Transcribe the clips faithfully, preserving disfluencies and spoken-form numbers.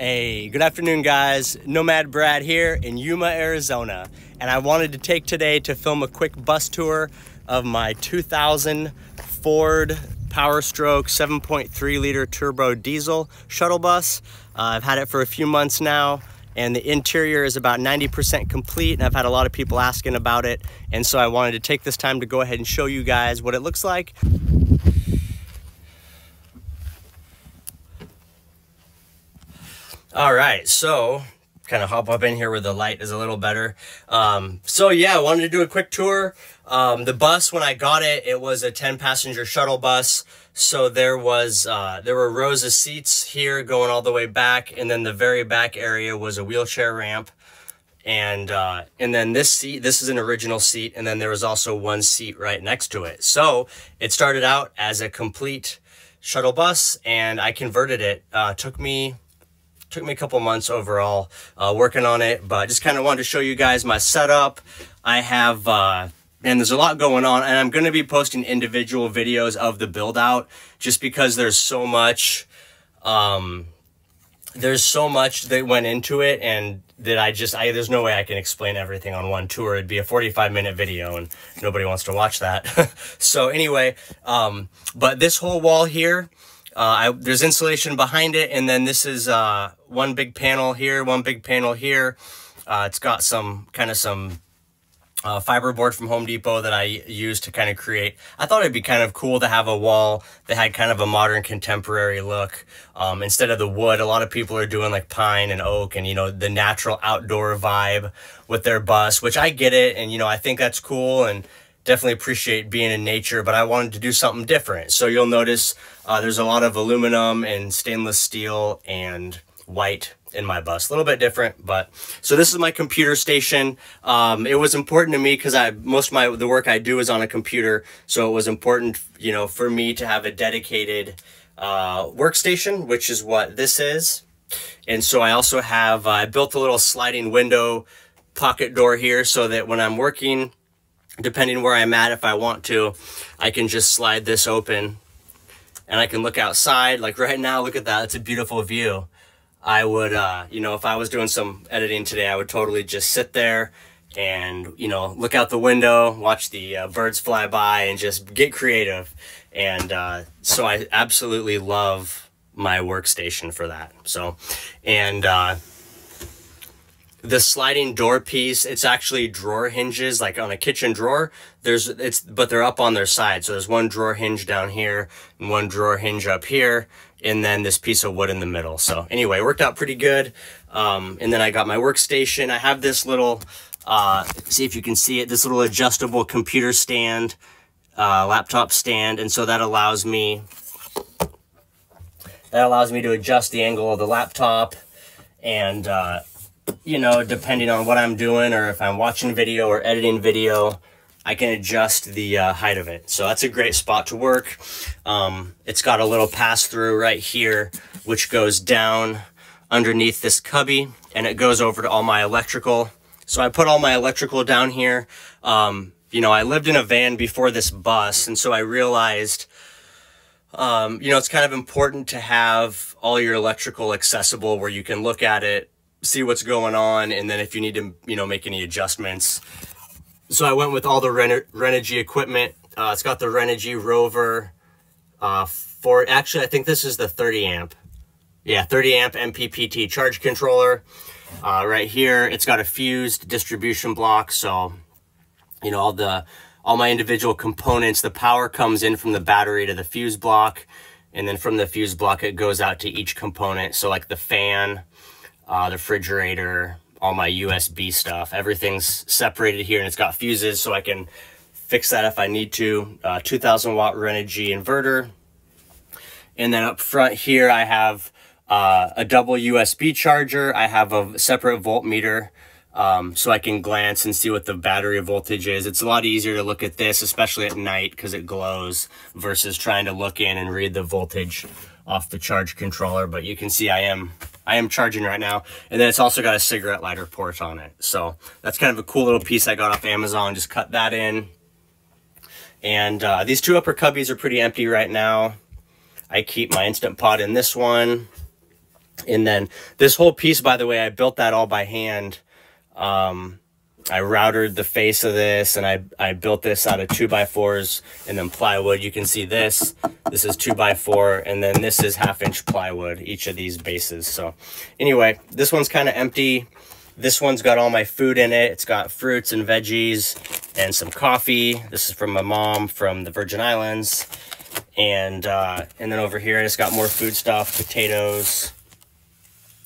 Hey, good afternoon guys, Nomad Brad here in Yuma, Arizona, and I wanted to take today to film a quick bus tour of my two thousand Ford Powerstroke seven point three liter turbo diesel shuttle bus. Uh, I've had it for a few months now, and the interior is about ninety percent complete, and I've had a lot of people asking about it, and so I wanted to take this time to go ahead and show you guys what it looks like. All right, so kind of hop up in here where the light is a little better. Um, so yeah, I wanted to do a quick tour. Um, the bus, when I got it, it was a ten passenger shuttle bus. So there was, uh, there were rows of seats here going all the way back. And then the very back area was a wheelchair ramp. And, uh, and then this seat, this is an original seat. And then there was also one seat right next to it. So it started out as a complete shuttle bus and I converted it. Uh, took me... Took me a couple months overall uh, working on it, but just kind of wanted to show you guys my setup. I have, uh, and there's a lot going on, and I'm going to be posting individual videos of the build out just because there's so much, um, there's so much that went into it, and that I just, I, there's no way I can explain everything on one tour. It'd be a forty-five minute video and nobody wants to watch that. So anyway, um, but this whole wall here, Uh, I, there's insulation behind it, and then this is uh, one big panel here, one big panel here. Uh, it's got some kind of some uh, fiberboard from Home Depot that I used to kind of create. I thought it'd be kind of cool to have a wall that had kind of a modern contemporary look um, instead of the wood. A lot of people are doing like pine and oak and, you know, the natural outdoor vibe with their bus, which I get it. And, you know, I think that's cool and definitely appreciate being in nature, but I wanted to do something different. So you'll notice uh, there's a lot of aluminum and stainless steel and white in my bus. A little bit different, but so this is my computer station. Um, it was important to me because I most of my the work I do is on a computer, so it was important, you know, for me to have a dedicated uh, workstation, which is what this is. And so I also have uh, I built a little sliding window pocket door here so that when I'm working, depending where I'm at, if I want to, I can just slide this open and I can look outside. Like right now, look at that. It's a beautiful view. I would, uh, you know, if I was doing some editing today, I would totally just sit there and, you know, look out the window, watch the uh, birds fly by and just get creative. And uh, so I absolutely love my workstation for that. So, and, uh, the sliding door piece, it's actually drawer hinges, like on a kitchen drawer. There's it's, but they're up on their side. So there's one drawer hinge down here and one drawer hinge up here, and then this piece of wood in the middle. So anyway, worked out pretty good. Um, and then I got my workstation. I have this little, uh, see if you can see it, this little adjustable computer stand, uh, laptop stand. And so that allows me, that allows me to adjust the angle of the laptop and, uh, you know, depending on what I'm doing or if I'm watching video or editing video, I can adjust the uh, height of it. So that's a great spot to work. Um, it's got a little pass through right here, which goes down underneath this cubby and it goes over to all my electrical. So I put all my electrical down here. Um, you know, I lived in a van before this bus, and so I realized, um, you know, it's kind of important to have all your electrical accessible where you can look at it, see what's going on, and then if you need to, you know, make any adjustments. So I went with all the Renogy equipment. Uh, it's got the Renogy Rover uh, for, actually, I think this is the thirty amp. Yeah, thirty amp M P P T charge controller uh, right here. It's got a fused distribution block. So, you know, all the, all my individual components, the power comes in from the battery to the fuse block. And then from the fuse block, it goes out to each component. So like the fan, Uh, the refrigerator, all my U S B stuff, everything's separated here, and it's got fuses so I can fix that if I need to. Uh, two thousand watt Renogy inverter. And then up front here, I have uh, a double U S B charger. I have a separate voltmeter um, so I can glance and see what the battery voltage is. It's a lot easier to look at this, especially at night, because it glows versus trying to look in and read the voltage off the charge controller. But you can see I am I am charging right now. And then it's also got a cigarette lighter port on it. So that's kind of a cool little piece I got off Amazon. Just cut that in. And uh, these two upper cubbies are pretty empty right now. I keep my Instant Pot in this one. And then this whole piece, by the way, I built that all by hand. Um, I routed the face of this, and I, I built this out of two by fours and then plywood. You can see this, this is two by four, and then this is half inch plywood, each of these bases. So anyway, this one's kind of empty. This one's got all my food in it. It's got fruits and veggies and some coffee. This is from my mom from the Virgin Islands. And, uh, and then over here, it's got more food stuff, potatoes.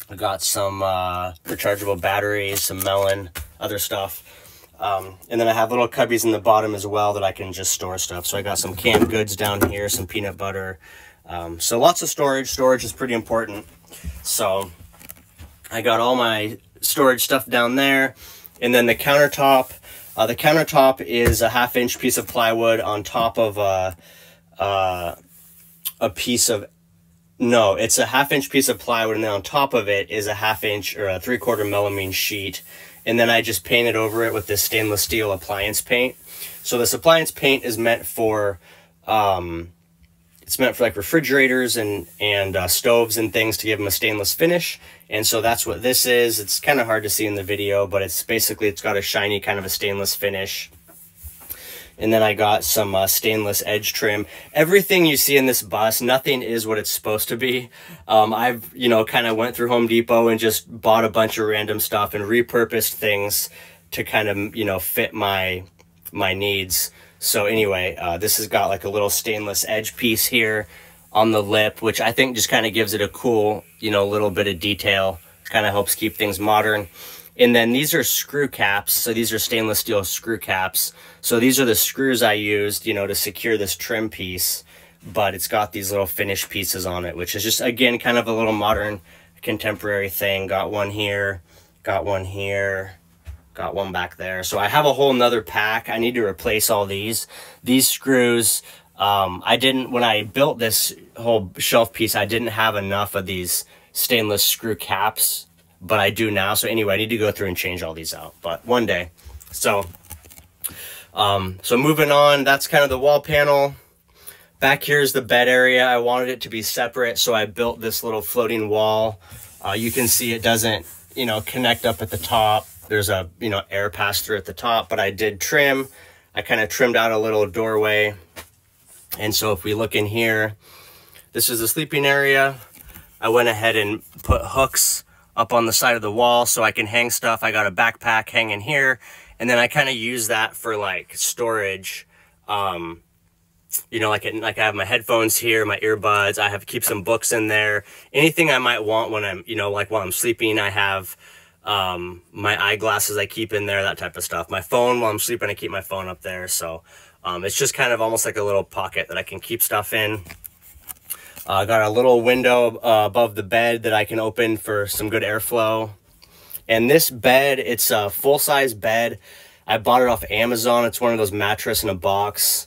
I got some uh, rechargeable batteries, some melon, other stuff. Um, and then I have little cubbies in the bottom as well that I can just store stuff. So I got some canned goods down here, some peanut butter. Um, so lots of storage. Storage is pretty important. So I got all my storage stuff down there. And then the countertop. Uh, the countertop is a half inch piece of plywood on top of a, uh, a piece of No, it's a half inch piece of plywood, and then on top of it is a half inch or a three quarter melamine sheet. And then I just painted over it with this stainless steel appliance paint. So this appliance paint is meant for, um, it's meant for like refrigerators and, and uh, stoves and things to give them a stainless finish. And so that's what this is. It's kind of hard to see in the video, but it's basically, it's got a shiny kind of a stainless finish. And then I got some uh, stainless edge trim. Everything you see in this bus, nothing is what it's supposed to be. Um, I've, you know, kind of went through Home Depot and just bought a bunch of random stuff and repurposed things to kind of, you know, fit my, my needs. So anyway, uh, this has got like a little stainless edge piece here on the lip, which I think just kind of gives it a cool, you know, little bit of detail. Kind of helps keep things modern. And then these are screw caps. So these are stainless steel screw caps. So these are the screws I used, you know, to secure this trim piece, but it's got these little finished pieces on it, which is just, again, kind of a little modern contemporary thing. Got one here, got one here, got one back there. So I have a whole nother pack. I need to replace all these, these screws. Um, I didn't, when I built this whole shelf piece, I didn't have enough of these stainless screw caps, but I do now. So anyway, I need to go through and change all these out, but one day. So, um, so moving on, that's kind of the wall panel. Back here's the bed area. I wanted it to be separate, so I built this little floating wall. Uh, you can see it doesn't, you know, connect up at the top. There's a, you know, air pass through at the top, but I did trim. I kind of trimmed out a little doorway. And so if we look in here, this is the sleeping area. I went ahead and put hooks up on the side of the wall so I can hang stuff. I got a backpack hanging here, and then I kind of use that for like storage. Um, you know, like, it, like I have my headphones here, my earbuds, I have to keep some books in there. Anything I might want when I'm, you know, like while I'm sleeping, I have um, my eyeglasses I keep in there, that type of stuff. My phone while I'm sleeping, I keep my phone up there. So um, it's just kind of almost like a little pocket that I can keep stuff in. I uh, got a little window uh, above the bed that I can open for some good airflow. And this bed, it's a full-size bed. I bought it off Amazon. It's one of those mattress in a box.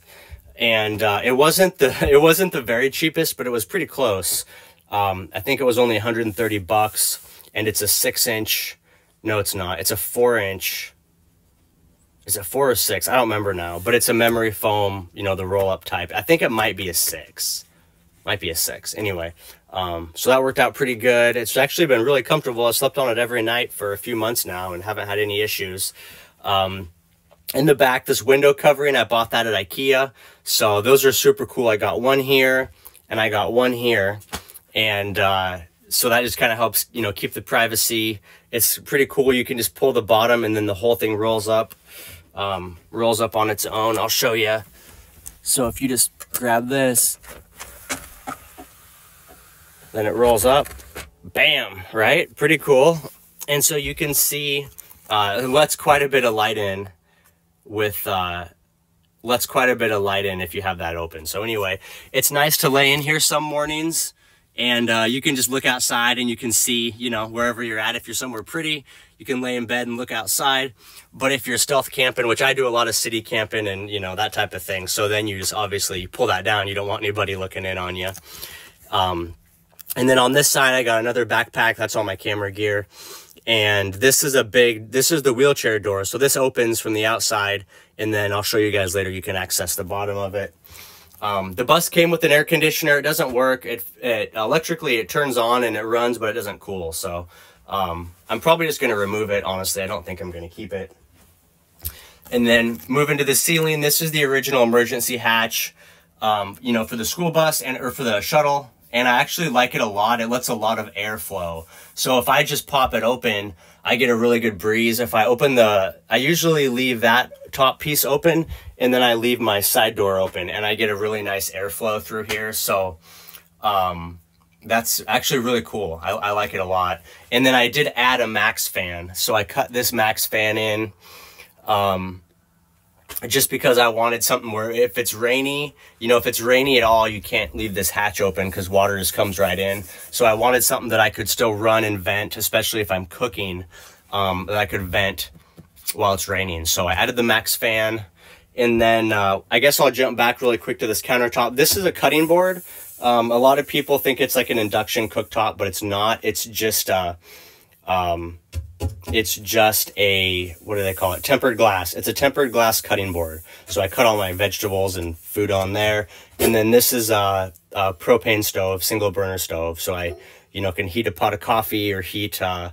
And uh, it wasn't the it wasn't the very cheapest, but it was pretty close. Um, I think it was only one hundred thirty bucks, and it's a six-inch. No, it's not. It's a four-inch. Is it four or six? I don't remember now. But it's a memory foam, you know, the roll-up type. I think it might be a six. Might be a six anyway. Um, so that worked out pretty good. It's actually been really comfortable. I slept on it every night for a few months now and haven't had any issues. Um, in the back, this window covering, I bought that at IKEA. So those are super cool. I got one here and I got one here. And uh, so that just kind of helps, you know, keep the privacy. It's pretty cool. You can just pull the bottom and then the whole thing rolls up, um, rolls up on its own. I'll show you. So if you just grab this, then it rolls up, bam, right? Pretty cool. And so you can see, uh, it lets quite a bit of light in with, uh, lets quite a bit of light in if you have that open. So anyway, it's nice to lay in here some mornings, and uh, you can just look outside and you can see, you know, wherever you're at. If you're somewhere pretty, you can lay in bed and look outside. But if you're stealth camping, which I do a lot of city camping and, you know, that type of thing. So then you just obviously pull that down. You don't want anybody looking in on you. Um, And then on this side, I got another backpack. That's all my camera gear. And this is a big, this is the wheelchair door. So this opens from the outside. And then I'll show you guys later. You can access the bottom of it. Um, the bus came with an air conditioner. It doesn't work. It, it electrically, it turns on and it runs, but it doesn't cool. So um, I'm probably just going to remove it. Honestly, I don't think I'm going to keep it. And then moving to the ceiling, this is the original emergency hatch, um, you know, for the school bus and or for the shuttle. And I actually like it a lot. It lets a lot of air flow. So if I just pop it open, I get a really good breeze. If I open the, I usually leave that top piece open and then I leave my side door open and I get a really nice airflow through here. So um, that's actually really cool. I, I like it a lot. And then I did add a max fan. So I cut this max fan in. Um, just because I wanted something where if it's rainy, you know, if it's rainy at all, you can't leave this hatch open because water just comes right in. So I wanted something that I could still run and vent, especially if I'm cooking, um, that I could vent while it's raining. So I added the max fan. And then, uh, I guess I'll jump back really quick to this countertop. This is a cutting board. Um, a lot of people think it's like an induction cooktop, but it's not. It's just, uh, um, it's just a, what do they call it? Tempered glass. It's a tempered glass cutting board. So I cut all my vegetables and food on there. And then this is a, a propane stove, single burner stove. So I, you know, can heat a pot of coffee or heat, uh,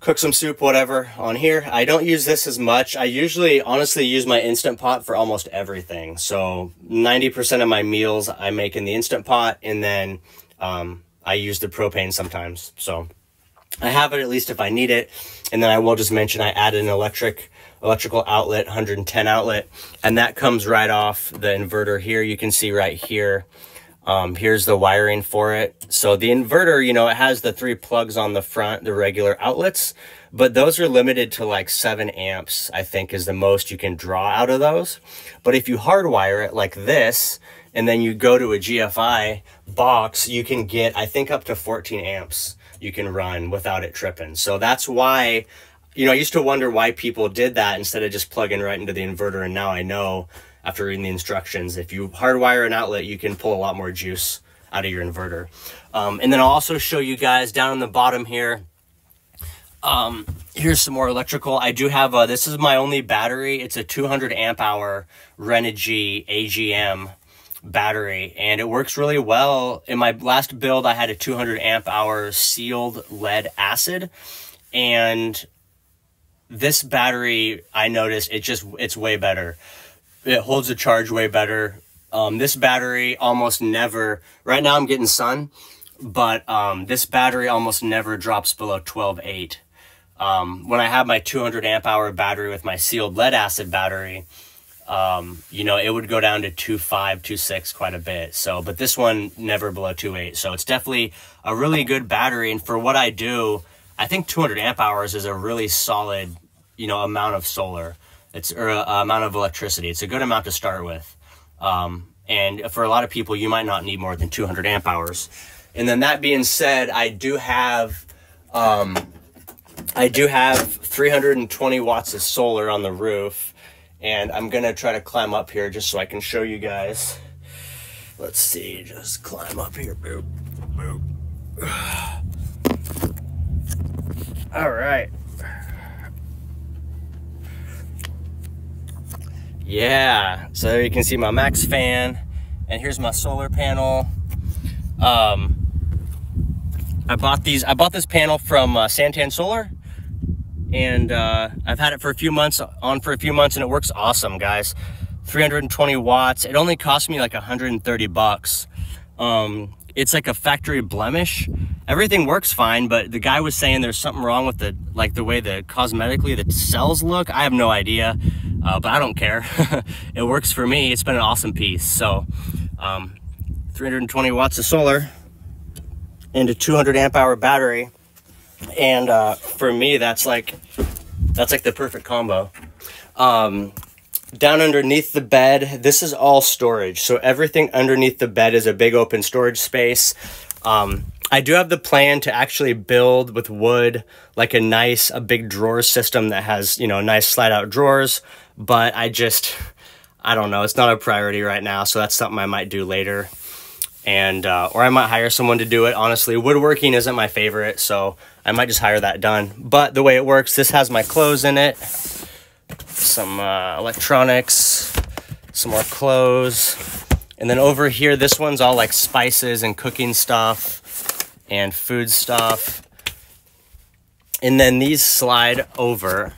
cook some soup, whatever on here. I don't use this as much. I usually honestly use my Instant Pot for almost everything. So ninety percent of my meals I make in the Instant Pot. And then, um, I use the propane sometimes. So I have it at least if I need it. And then I will just mention I added an electric electrical outlet, one ten outlet, and that comes right off the inverter here. You can see right here, um, here's the wiring for it. So the inverter, you know, it has the three plugs on the front, the regular outlets, but those are limited to like seven amps, I think is the most you can draw out of those. But if you hardwire it like this, and then you go to a G F I box, you can get, I think, up to fourteen amps you can run without it tripping. So that's why, you know, I used to wonder why people did that instead of just plugging right into the inverter. And now I know after reading the instructions, if you hardwire an outlet, you can pull a lot more juice out of your inverter. Um, and then I'll also show you guys down on the bottom here. Um, here's some more electrical. I do have a, this is my only battery. It's a two hundred amp hour Renogy A G M battery, and it works really well. In my last build, I had a two hundred amp hour sealed lead acid, and this battery, I noticed it just, it's way better. It holds the charge way better. Um, this battery almost never, right now I'm getting sun, but um, this battery almost never drops below twelve point eight. Um, when I have my two hundred amp hour battery with my sealed lead acid battery, Um, you know, it would go down to two point five, two point six quite a bit. So, but this one never below two point eight. So it's definitely a really good battery. And for what I do, I think two hundred amp hours is a really solid, you know, amount of solar. It's or a, a amount of electricity. It's a good amount to start with. Um, and for a lot of people, you might not need more than two hundred amp hours. And then that being said, I do have, um, I do have three hundred twenty watts of solar on the roof. And I'm going to try to climb up here just so I can show you guys. Let's see, just climb up here. Boop, boop. All right. Yeah, so you can see my max fan. And here's my solar panel. Um, I bought these. I bought this panel from uh, Santan Solar. And uh, I've had it for a few months, on for a few months, and it works awesome, guys. three hundred twenty watts. It only cost me like one hundred thirty bucks. Um, it's like a factory blemish. Everything works fine, but the guy was saying there's something wrong with the, like the way the cosmetically the cells look. I have no idea, uh, but I don't care. It works for me. It's been an awesome piece. So um, three hundred twenty watts of solar and a two hundred amp hour battery. And uh, for me, that's like, that's like the perfect combo. Um, down underneath the bed, this is all storage. So everything underneath the bed is a big open storage space. Um, I do have the plan to actually build with wood, like a nice, a big drawer system that has, you know, nice slide out drawers. But I just, I don't know. It's not a priority right now. So that's something I might do later. And, uh, or I might hire someone to do it. Honestly, woodworking isn't my favorite, so I might just hire that done. But the way it works, this has my clothes in it, some, uh, electronics, some more clothes, And then over here, this one's all like spices and cooking stuff and food stuff. And then these slide over.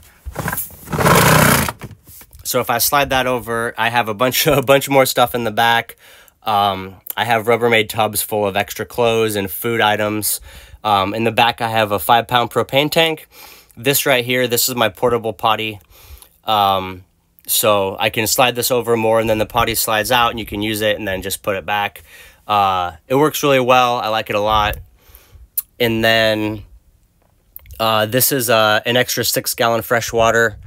So if I slide that over, I have a bunch of, a bunch more stuff in the back. Um, I have Rubbermaid tubs full of extra clothes and food items. Um, in the back, I have a five pound propane tank. This right here, this is my portable potty. Um, so I can slide this over more, and then the potty slides out and you can use it and then just put it back. Uh, it works really well. I like it a lot. And then uh, this is uh, an extra six gallon fresh water.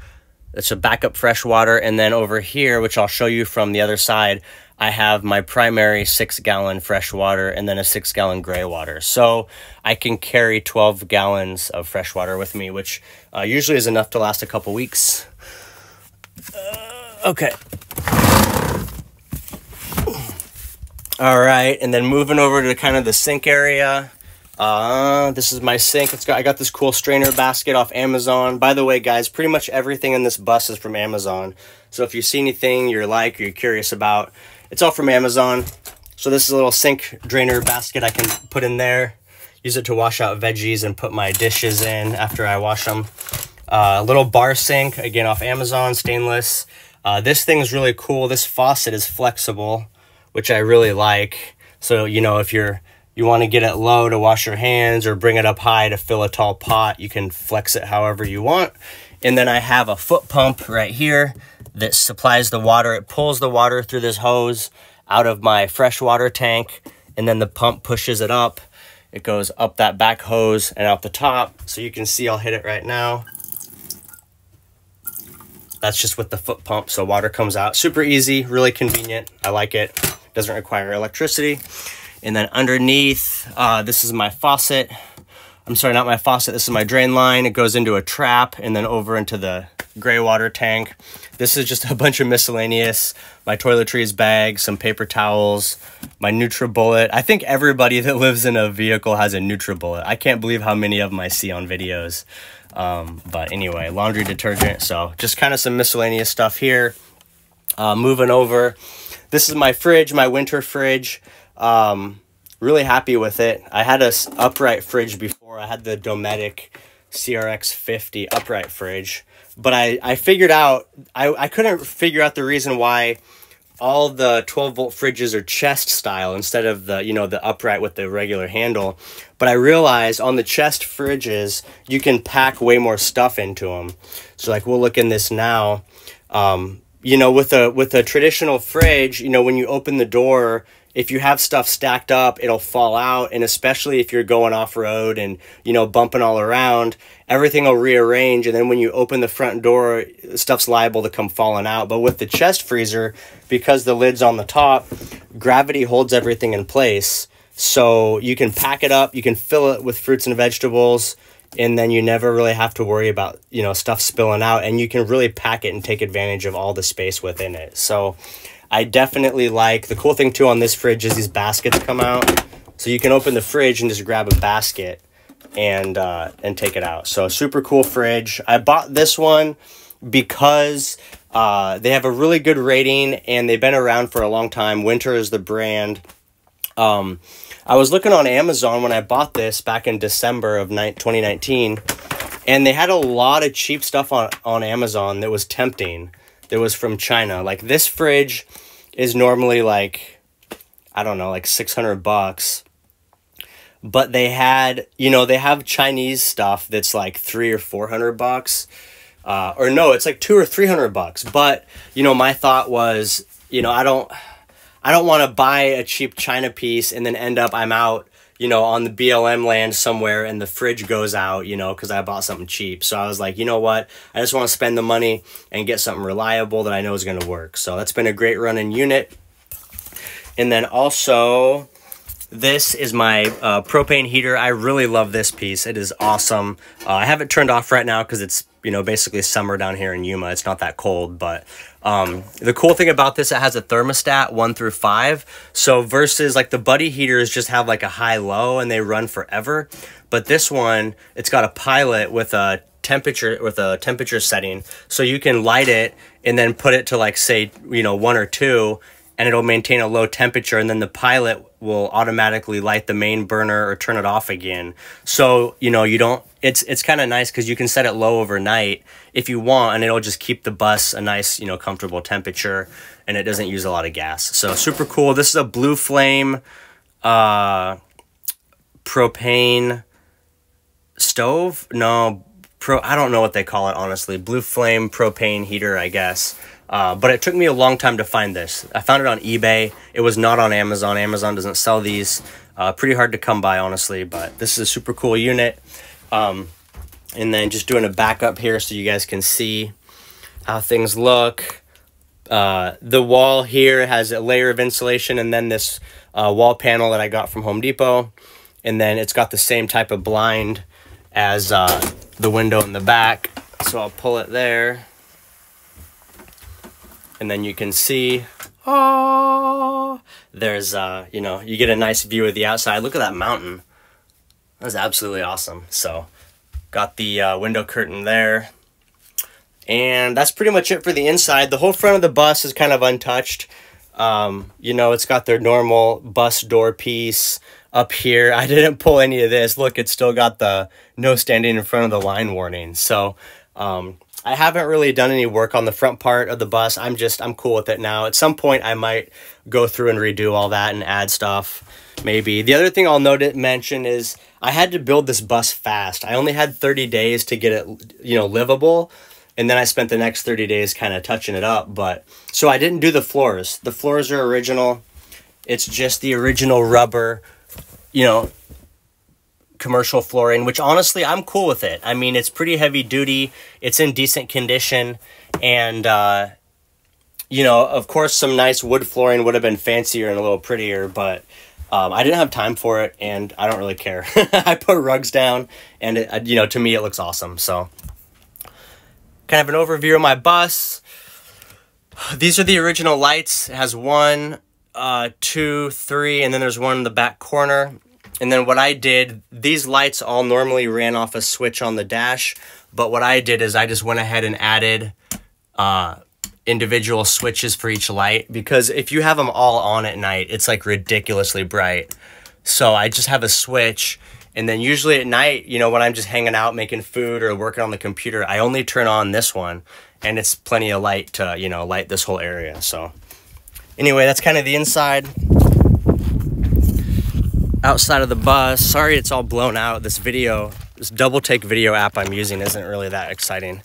It's a backup fresh water. And then over here, which I'll show you from the other side, I have my primary six gallon fresh water and then a six gallon gray water. So I can carry twelve gallons of fresh water with me, which uh, usually is enough to last a couple weeks. Uh, okay. All right. And then moving over to kind of the sink area. Uh, this is my sink. It's got, I got this cool strainer basket off Amazon. By the way, guys, pretty much everything in this bus is from Amazon. So if you see anything you like or you're curious about, it's all from Amazon. So this is a little sink drainer basket I can put in there. Use it to wash out veggies and put my dishes in after I wash them. Uh, little bar sink, again, off Amazon, stainless. Uh, this thing's really cool. This faucet is flexible, which I really like. So, you know, if you're You want to get it low to wash your hands or bring it up high to fill a tall pot. You can flex it however you want. And then I have a foot pump right here that supplies the water. It pulls the water through this hose out of my freshwater tank. And then the pump pushes it up. It goes up that back hose and out the top. So you can see I'll hit it right now. That's just with the foot pump. So water comes out. Super easy, really convenient. I like it. Doesn't require electricity. And then underneath, uh, this is my faucet. I'm sorry, not my faucet. This is my drain line. It goes into a trap and then over into the gray water tank. This is just a bunch of miscellaneous. My toiletries bag, some paper towels, my Nutribullet. I think everybody that lives in a vehicle has a Nutribullet. I can't believe how many of them I see on videos. Um, but anyway, laundry detergent. So just kind of some miscellaneous stuff here. Uh, moving over. This is my fridge, my winter fridge. Um, really happy with it. I had a upright fridge before. I had the Dometic C R X fifty upright fridge, but I, I figured out, I, I couldn't figure out the reason why all the twelve volt fridges are chest style instead of the, you know, the upright with the regular handle. But I realized on the chest fridges, you can pack way more stuff into them. So like, we'll look in this now, um, you know, with a, with a traditional fridge, you know, when you open the door, if you have stuff stacked up, it'll fall out. And especially if you're going off road and, you know, bumping all around, everything will rearrange. And then when you open the front door, stuff's liable to come falling out. But with the chest freezer, because the lid's on the top, gravity holds everything in place. So you can pack it up, you can fill it with fruits and vegetables, and then you never really have to worry about, you know, stuff spilling out, and you can really pack it and take advantage of all the space within it. So I definitely like, the cool thing too on this fridge is these baskets come out. So you can open the fridge and just grab a basket and, uh, and take it out. So super cool fridge. I bought this one because uh, they have a really good rating and they've been around for a long time. Winter is the brand. Um, I was looking on Amazon when I bought this back in December of twenty nineteen, and they had a lot of cheap stuff on, on Amazon that was tempting. That was from China. Like this fridge is normally like, I don't know, like six hundred bucks, but they had, you know, they have Chinese stuff that's like three or four hundred bucks, uh, or no, it's like two or three hundred bucks. But you know, my thought was, you know, I don't, I don't want to buy a cheap China piece and then end up, I'm out, you know, on the B L M land somewhere and the fridge goes out, you know, because I bought something cheap. So I was like, you know what? I just want to spend the money and get something reliable that I know is going to work. So that's been a great running unit. And then also, this is my uh, propane heater. I really love this piece. It is awesome. Uh, I have it turned off right now because it's, you know, basically summer down here in Yuma. It's not that cold, but um, the cool thing about this, it has a thermostat one through five. So versus like the buddy heaters just have like a high low and they run forever. But this one, it's got a pilot with a temperature, with a temperature setting. So you can light it and then put it to like, say, you know, one or two, and it'll maintain a low temperature, and then the pilot will automatically light the main burner or turn it off again. So, you know, you don't, it's it's kind of nice because you can set it low overnight if you want, and it'll just keep the bus a nice, you know, comfortable temperature, and it doesn't use a lot of gas. So super cool. This is a Blue Flame uh, propane stove. No, pro, I don't know what they call it, honestly. Blue Flame propane heater, I guess. Uh, but it took me a long time to find this. I found it on eBay. It was not on Amazon. Amazon doesn't sell these. Uh, pretty hard to come by, honestly, but this is a super cool unit. Um, and then just doing a backup here so you guys can see how things look. Uh, the wall here has a layer of insulation, and then this uh, wall panel that I got from Home Depot. And then it's got the same type of blind as uh, the window in the back. So I'll pull it there. And then you can see, oh, there's, uh, you know, you get a nice view of the outside. Look at that mountain. That was absolutely awesome. So got the uh, window curtain there, and that's pretty much it for the inside. The whole front of the bus is kind of untouched. Um, you know, it's got their normal bus door piece up here. I didn't pull any of this. Look, it's still got the no standing in front of the line warning. So um, I haven't really done any work on the front part of the bus. I'm just, I'm cool with it now. At some point I might go through and redo all that and add stuff. Maybe. The other thing I'll note it mention is I had to build this bus fast. I only had thirty days to get it, you know, livable. And then I spent the next thirty days kind of touching it up. But so I didn't do the floors. The floors are original. It's just the original rubber, you know, commercial flooring, which honestly, I'm cool with it. I mean, it's pretty heavy duty. It's in decent condition. And, uh, you know, of course, some nice wood flooring would have been fancier and a little prettier, but Um, I didn't have time for it, and I don't really care. I put rugs down, and, it, you know, to me, it looks awesome. So kind of an overview of my bus. These are the original lights. It has one, uh, two, three, and then there's one in the back corner. And then what I did, these lights all normally ran off a switch on the dash. But what I did is I just went ahead and added uh, individual switches for each light, because if you have them all on at night, it's like ridiculously bright. So I just have a switch, and then usually at night, you know, when I'm just hanging out making food or working on the computer, I only turn on this one, and it's plenty of light to, you know, light this whole area. So anyway, that's kind of the inside outside of the bus. Sorry it's all blown out. This video, this double take video app I'm using isn't really that exciting.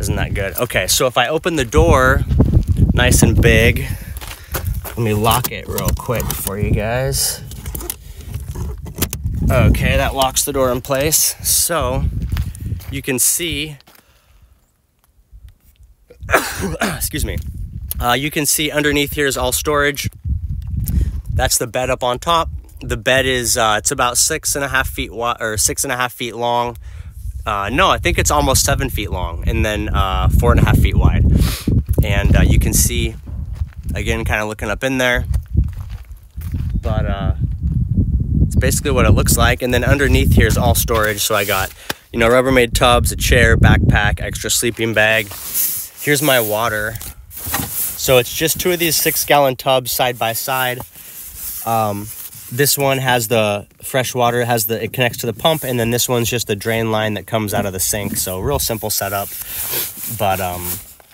Isn't that good? Okay, so if I open the door nice and big, let me lock it real quick for you guys. Okay, that locks the door in place. So you can see, excuse me, uh, you can see underneath here is all storage. That's the bed up on top. The bed is, uh, it's about six and a half feet wide, or six and a half feet long. Uh, no, I think it's almost seven feet long, and then uh, four and a half feet wide. And uh, you can see, again, kind of looking up in there. But uh, it's basically what it looks like. And then underneath here is all storage. So I got, you know, Rubbermaid tubs, a chair, backpack, extra sleeping bag. Here's my water. So it's just two of these six-gallon tubs side by side. Um... This one has the fresh water, it has the, it connects to the pump, and then this one's just the drain line that comes out of the sink. So real simple setup, but um,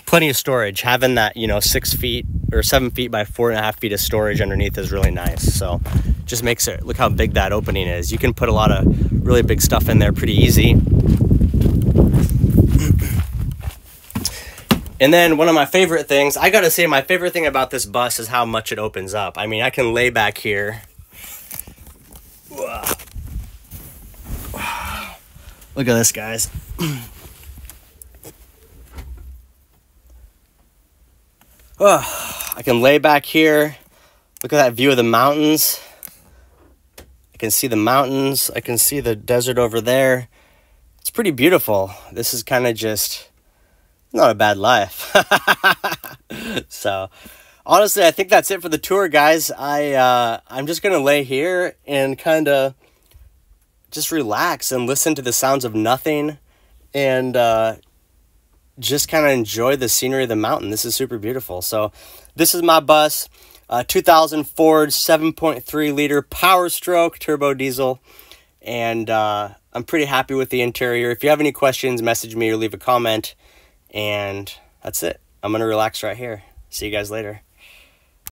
plenty of storage. Having that, you know, six feet or seven feet by four and a half feet of storage underneath is really nice. So just makes it, look how big that opening is. You can put a lot of really big stuff in there pretty easy. And then one of my favorite things, I gotta say, my favorite thing about this bus is how much it opens up. I mean, I can lay back here. Look at this, guys. Oh, I can lay back here. Look at that view of the mountains. I can see the mountains. I can see the desert over there. It's pretty beautiful. This is kind of just not a bad life. So honestly, I think that's it for the tour, guys. I, uh, I'm just going to lay here and kind of just relax and listen to the sounds of nothing, and uh, just kind of enjoy the scenery of the mountain. This is super beautiful. So this is my bus. uh, two thousand Ford seven point three liter Powerstroke turbo diesel, and uh, I'm pretty happy with the interior. If you have any questions, message me or leave a comment, and that's it. I'm gonna relax right here. See you guys later.